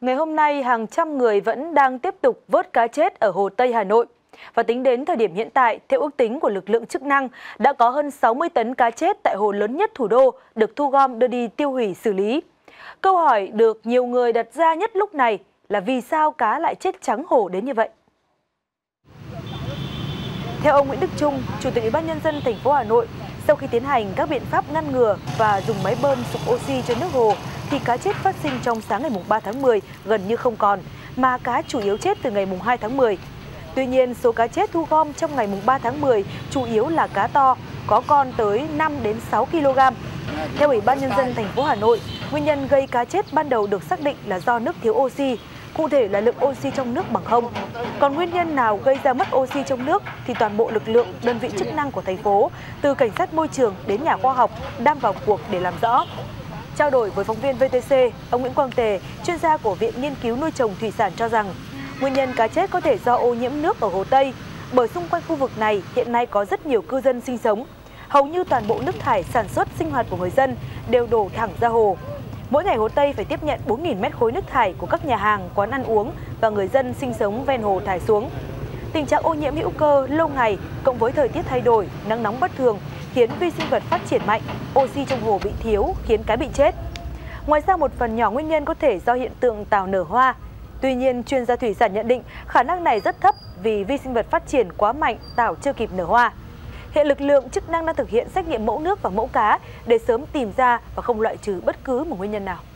Ngày hôm nay, hàng trăm người vẫn đang tiếp tục vớt cá chết ở Hồ Tây, Hà Nội. Và tính đến thời điểm hiện tại, theo ước tính của lực lượng chức năng, đã có hơn 60 tấn cá chết tại hồ lớn nhất thủ đô được thu gom đưa đi tiêu hủy xử lý. Câu hỏi được nhiều người đặt ra nhất lúc này là vì sao cá lại chết trắng hồ đến như vậy? Theo ông Nguyễn Đức Trung, Chủ tịch Ủy ban Nhân dân thành phố Hà Nội, sau khi tiến hành các biện pháp ngăn ngừa và dùng máy bơm sục oxy cho nước hồ, thì cá chết phát sinh trong sáng ngày 3 tháng 10 gần như không còn, mà cá chủ yếu chết từ ngày 2 tháng 10. Tuy nhiên, số cá chết thu gom trong ngày 3 tháng 10 chủ yếu là cá to, có con tới 5 đến 6 kg. Theo Ủy ban Nhân dân thành phố Hà Nội, nguyên nhân gây cá chết ban đầu được xác định là do nước thiếu oxy, cụ thể là lượng oxy trong nước bằng không. Còn nguyên nhân nào gây ra mất oxy trong nước thì toàn bộ lực lượng, đơn vị chức năng của thành phố, từ cảnh sát môi trường đến nhà khoa học đang vào cuộc để làm rõ. Trao đổi với phóng viên VTC, ông Nguyễn Quang Tề, chuyên gia của Viện nghiên cứu nuôi trồng thủy sản cho rằng nguyên nhân cá chết có thể do ô nhiễm nước ở Hồ Tây, bởi xung quanh khu vực này hiện nay có rất nhiều cư dân sinh sống. Hầu như toàn bộ nước thải sản xuất sinh hoạt của người dân đều đổ thẳng ra hồ. Mỗi ngày Hồ Tây phải tiếp nhận 4.000 mét khối nước thải của các nhà hàng, quán ăn uống và người dân sinh sống ven hồ thải xuống. Tình trạng ô nhiễm hữu cơ lâu ngày cộng với thời tiết thay đổi, nắng nóng bất thường khiến vi sinh vật phát triển mạnh, oxy trong hồ bị thiếu khiến cá bị chết. Ngoài ra một phần nhỏ nguyên nhân có thể do hiện tượng tảo nở hoa. Tuy nhiên, chuyên gia thủy sản nhận định khả năng này rất thấp vì vi sinh vật phát triển quá mạnh, tảo chưa kịp nở hoa. Hiện lực lượng chức năng đang thực hiện xét nghiệm mẫu nước và mẫu cá để sớm tìm ra và không loại trừ bất cứ một nguyên nhân nào.